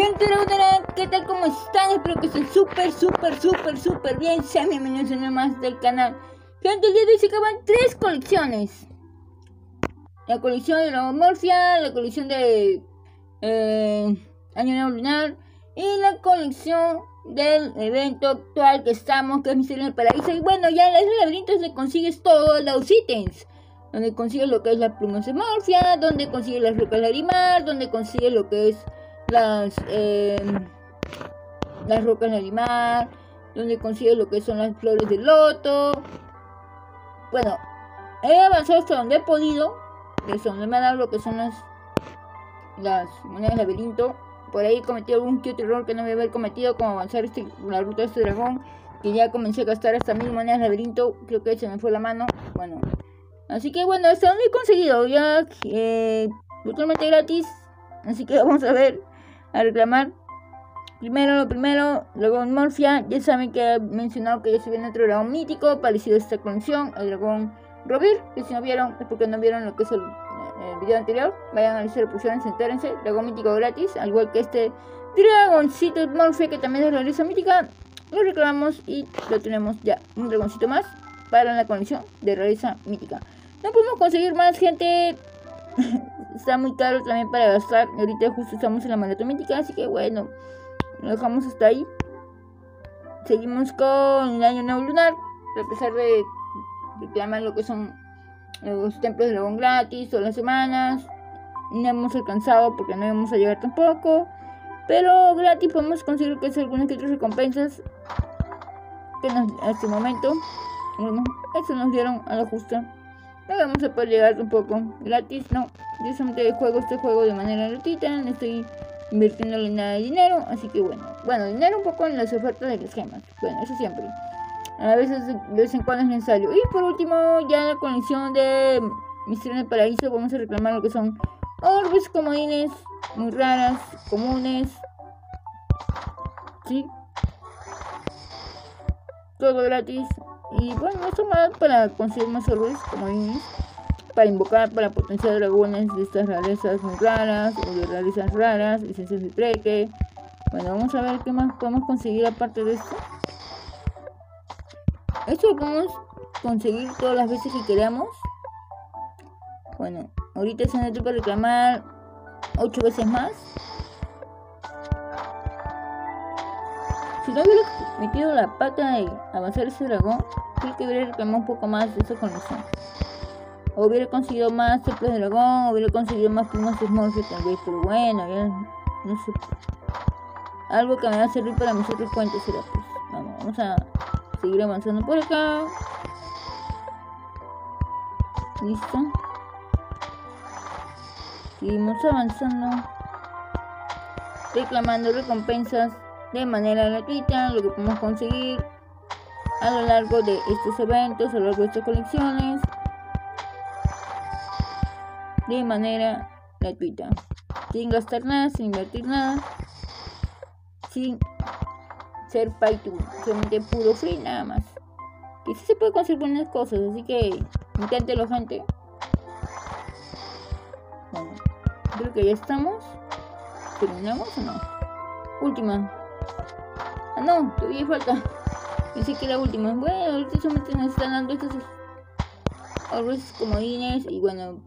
Gente Lunar, ¿qué tal? ¿Cómo están? Espero que estén súper bien. Sean bienvenidos a uno más del canal. Gente, el día de hoy se acaban 3 colecciones. La colección de la Morfia, la colección de Año Nuevo Lunar y la colección del evento actual que estamos, que es Misterio en el Paraíso. Y bueno, ya en el laberinto donde consigues todos los ítems, donde consigues lo que es la pluma de Morfia, donde consigues las rocas larimar, donde consigues lo que es las rocas larimar, donde consigues lo que son las flores de loto. Bueno, he avanzado hasta donde he podido, que es donde me han dado lo que son las monedas de laberinto. Por ahí cometí algún que otro error que no me haber cometido, como avanzar la ruta de este dragón, que ya comencé a gastar hasta 1000 monedas de laberinto. Creo que se me fue la mano. Bueno, así que bueno, hasta donde he conseguido ya, totalmente gratis. Así que vamos a ver, a reclamar. Primero lo primero, luego Morfia. Ya saben que he mencionado que ya se viene otro dragón mítico parecido a esta colección, el dragón robir, que si no vieron es porque no vieron lo que es el video anterior. Vayan a analizar, opciones, entérense. Dragón mítico gratis, al igual que este dragoncito Morfia, que también es la realiza mítica. Lo reclamamos y lo tenemos ya, un dragoncito más para la colección de realiza mítica. No podemos conseguir más, gente. Está muy caro también para gastar. Ahorita justo estamos en la maratón mítica, así que bueno, lo dejamos hasta ahí. Seguimos con el Año Nuevo Lunar. A pesar de reclamar lo que son los templos de dragón gratis todas las semanas, no hemos alcanzado porque no íbamos a llegar tampoco. Pero gratis podemos conseguir que es algunas que otras recompensas que a este momento, bueno, eso nos dieron a la justa. No vamos a poder llegar un poco gratis, no. Yo solamente juego este juego de manera gratuita, no estoy invirtiéndole nada de dinero, así que bueno, dinero un poco en las ofertas de las gemas, bueno, eso siempre, a veces de vez en cuando es necesario. Y por último, ya en la colección de Misterio en el Paraíso vamos a reclamar lo que son orbes comodines, muy raras, comunes, sí, todo gratis. Y bueno, esto más para conseguir más orbes, como dices, para invocar, para potenciar dragones de estas rarezas muy raras, o de rarezas raras, licencias de treque. Bueno, vamos a ver qué más podemos conseguir aparte de esto. Esto lo podemos conseguir todas las veces que queramos. Bueno, ahorita se nos toca reclamar 8 veces más. Si no hubiera metido la pata de avanzar ese dragón, creo que hubiera reclamado un poco más de esa conexión. O hubiera conseguido más templos de dragón, o hubiera conseguido más plumas de Morfia tal vez, pero bueno, ya no sé. Algo que me va a servir para mis otros cuentos será pues. Vamos a seguir avanzando por acá. Listo. Seguimos avanzando, reclamando recompensas de manera gratuita, lo que podemos conseguir a lo largo de estos eventos, a lo largo de estas colecciones, de manera gratuita, sin gastar nada, sin invertir nada, sin ser pay to win, solamente puro free nada más. Que sí se puede conseguir buenas cosas, así que inténtelo, gente. Bueno, creo que ya estamos. ¿Terminamos o no? Última. Ah, no, todavía falta. Pensé que era última. Bueno, ahorita solamente nos están dando estos orbes comodines. Y bueno,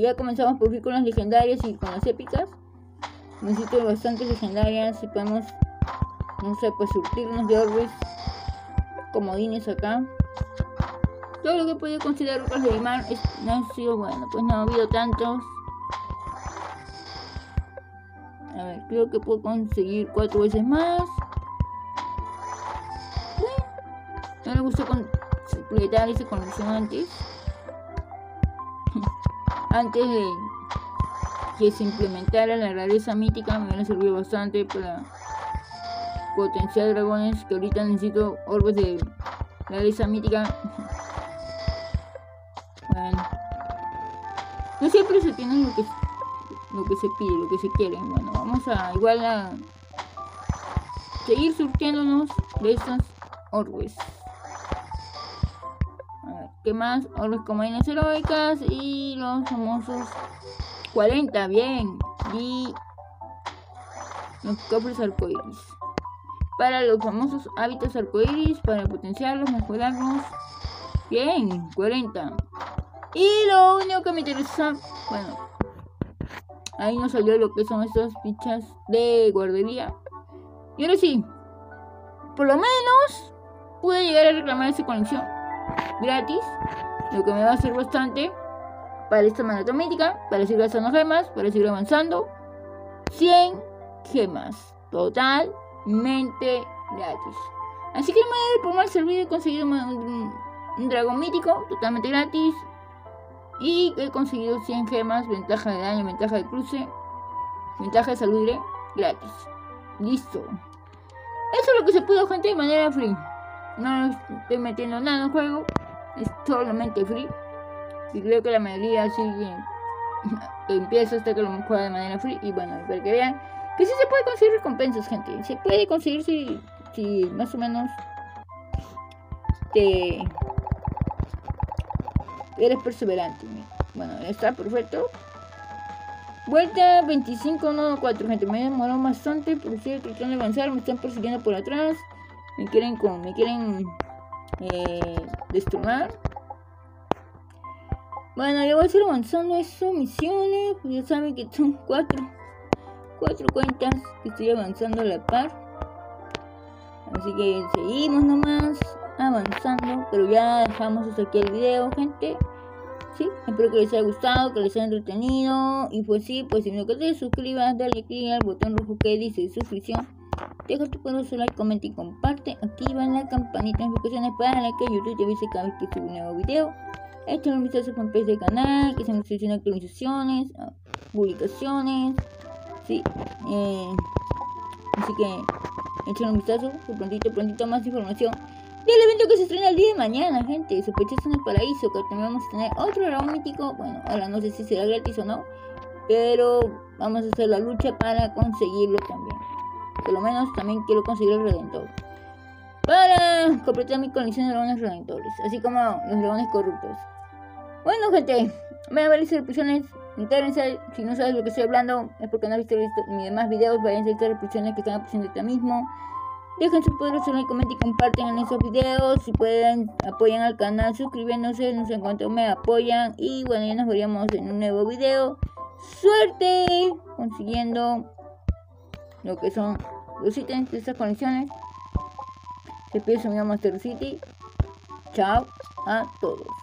ya comenzamos por fin con las legendarias y con las épicas. Necesito bastantes legendarias y podemos, no sé, pues surtirnos de orbes comodines acá. Todo lo que he podido considerar rocas de limar no ha sido bueno, pues no ha habido tantos. A ver, creo que puedo conseguir 4 veces más. No me gustó completar esa conexión antes. Antes de que se implementara la rareza mítica, me hubiera servido bastante para potenciar dragones, que ahorita necesito orbes de rareza mítica. Bueno, no siempre se tienen lo que se pide, lo que se quiere. Bueno, vamos a igual a seguir surtiéndonos de estas orbes. A ver, ¿qué más? Orbes comodines heroicas y los famosos 40, bien. Y los cofres arcoíris. Para los famosos hábitos arcoíris, para potenciarlos, mejorarlos. Bien, 40. Y lo único que me interesa, bueno, ahí nos salió lo que son estas fichas de guardería. Y ahora sí, por lo menos pude llegar a reclamar esa conexión gratis, lo que me va a hacer bastante para esta manera mítica, para seguir gastando gemas, para seguir avanzando. 100 gemas totalmente gratis. Así que no me voy a por mal servido. He conseguido un dragón mítico totalmente gratis y he conseguido 100 gemas, ventaja de daño, ventaja de cruce, ventaja de salud gratis. Listo. Eso es lo que se pudo, gente, de manera free. No estoy metiendo nada en el juego, es solamente free. Y creo que la mayoría sigue empieza hasta que lo juega de manera free. Y bueno, para que vean que sí se puede conseguir recompensas, gente. Se puede conseguir si más o menos eres perseverante. Bueno, ya está, perfecto. Vuelta 25-1-4, gente. Me demoró bastante, por cierto, tratando de avanzar. Me están persiguiendo por atrás. Me quieren destronar. Bueno, yo voy a seguir avanzando eso, misiones. Pues ya saben que son cuatro cuentas que estoy avanzando a la par. Así que seguimos nomás avanzando, pero ya dejamos hasta aquí el video, gente. Sí, espero que les haya gustado, que les haya entretenido. Y pues sí, pues si no que te suscribas, dale click al botón rojo que dice suscripción. Deja tu poderoso like, comenta y comparte. Activa la campanita de notificaciones para que YouTube te avise cada vez que subo un nuevo video. Esto es un vistazo con pez del canal, que se nos hicieron actualizaciones, publicaciones. Sí, así que echen un vistazo, que prontito más información del evento que se estrena el día de mañana, gente. Superchazos en el Paraíso, que también vamos a tener otro dragón mítico. Bueno, ahora no sé si será gratis o no, pero vamos a hacer la lucha para conseguirlo también. Por lo menos también quiero conseguir el Redentor para completar mi colección de dragones redentores, así como los dragones corruptos. Bueno, gente, me voy a hacer descripciones. Entérense, si no sabes lo que estoy hablando, es porque no has visto mis demás videos. Vayan a hacer descripciones que están apareciendo ahorita mismo. Dejen su poderoso like, comenten y comparten en esos videos. Si pueden, apoyan al canal suscribiéndose, no sé cuánto me apoyan. Y bueno, ya nos veríamos en un nuevo video. Suerte consiguiendo lo que son los ítems de estas colecciones. Te pido, mi Master City. Chao a todos.